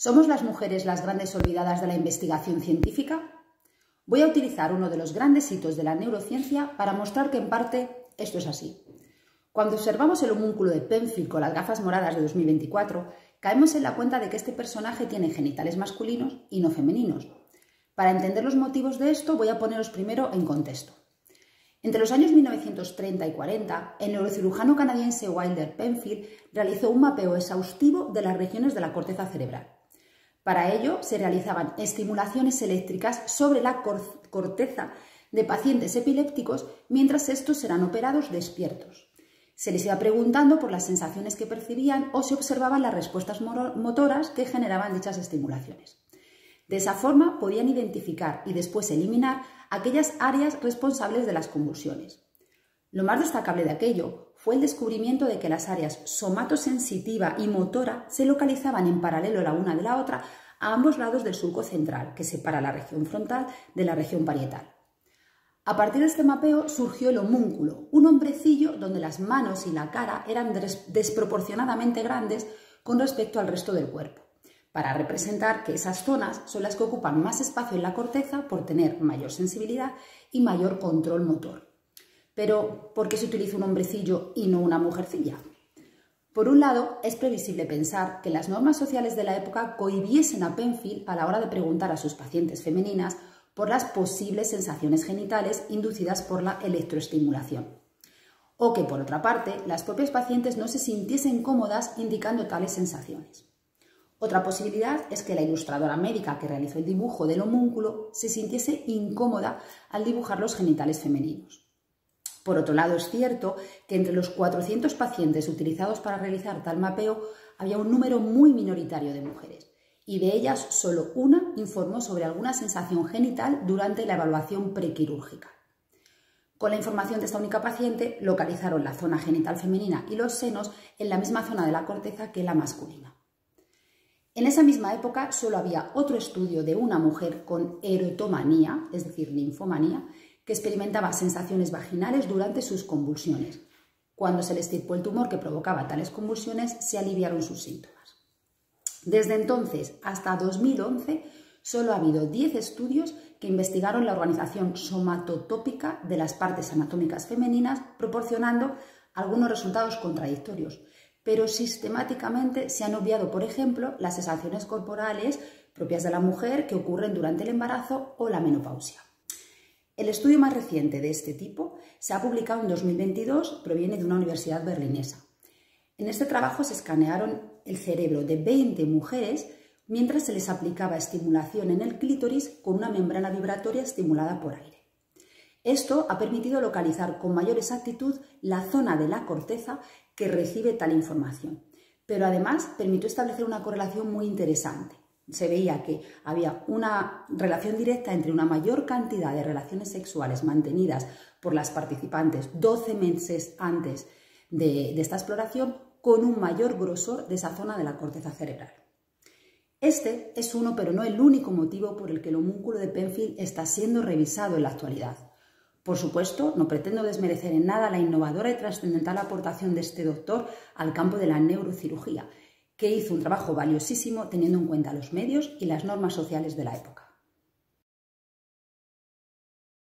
¿Somos las mujeres las grandes olvidadas de la investigación científica? Voy a utilizar uno de los grandes hitos de la neurociencia para mostrar que en parte esto es así. Cuando observamos el homúnculo de Penfield con las gafas moradas de 2024, caemos en la cuenta de que este personaje tiene genitales masculinos y no femeninos. Para entender los motivos de esto voy a poneros primero en contexto. Entre los años 1930 y 40, el neurocirujano canadiense Wilder Penfield realizó un mapeo exhaustivo de las regiones de la corteza cerebral. Para ello, se realizaban estimulaciones eléctricas sobre la corteza de pacientes epilépticos mientras estos eran operados despiertos. Se les iba preguntando por las sensaciones que percibían o se observaban las respuestas motoras que generaban dichas estimulaciones. De esa forma, podían identificar y después eliminar aquellas áreas responsables de las convulsiones. Lo más destacable de aquello fue el descubrimiento de que las áreas somatosensitiva y motora se localizaban en paralelo la una de la otra a ambos lados del surco central, que separa la región frontal de la región parietal. A partir de este mapeo surgió el homúnculo, un hombrecillo donde las manos y la cara eran desproporcionadamente grandes con respecto al resto del cuerpo, para representar que esas zonas son las que ocupan más espacio en la corteza por tener mayor sensibilidad y mayor control motor. Pero, ¿por qué se utiliza un hombrecillo y no una mujercilla? Por un lado, es previsible pensar que las normas sociales de la época cohibiesen a Penfield a la hora de preguntar a sus pacientes femeninas por las posibles sensaciones genitales inducidas por la electroestimulación. O que, por otra parte, las propias pacientes no se sintiesen cómodas indicando tales sensaciones. Otra posibilidad es que la ilustradora médica que realizó el dibujo del homúnculo se sintiese incómoda al dibujar los genitales femeninos. Por otro lado, es cierto que entre los 400 pacientes utilizados para realizar tal mapeo había un número muy minoritario de mujeres, y de ellas solo una informó sobre alguna sensación genital durante la evaluación prequirúrgica. Con la información de esta única paciente, localizaron la zona genital femenina y los senos en la misma zona de la corteza que la masculina. En esa misma época solo había otro estudio de una mujer con erotomanía, es decir, linfomanía, que experimentaba sensaciones vaginales durante sus convulsiones. Cuando se le extirpó el tumor que provocaba tales convulsiones, se aliviaron sus síntomas. Desde entonces hasta 2011, solo ha habido 10 estudios que investigaron la organización somatotópica de las partes anatómicas femeninas, proporcionando algunos resultados contradictorios, pero sistemáticamente se han obviado, por ejemplo, las sensaciones corporales propias de la mujer que ocurren durante el embarazo o la menopausia. El estudio más reciente de este tipo se ha publicado en 2022, proviene de una universidad berlinesa. En este trabajo se escanearon el cerebro de 20 mujeres mientras se les aplicaba estimulación en el clítoris con una membrana vibratoria estimulada por aire. Esto ha permitido localizar con mayor exactitud la zona de la corteza que recibe tal información, pero además permitió establecer una correlación muy interesante. Se veía que había una relación directa entre una mayor cantidad de relaciones sexuales mantenidas por las participantes 12 meses antes de esta exploración con un mayor grosor de esa zona de la corteza cerebral. Este es uno, pero no el único motivo por el que el homúnculo de Penfield está siendo revisado en la actualidad. Por supuesto, no pretendo desmerecer en nada la innovadora y trascendental aportación de este doctor al campo de la neurocirugía, que hizo un trabajo valiosísimo teniendo en cuenta los medios y las normas sociales de la época.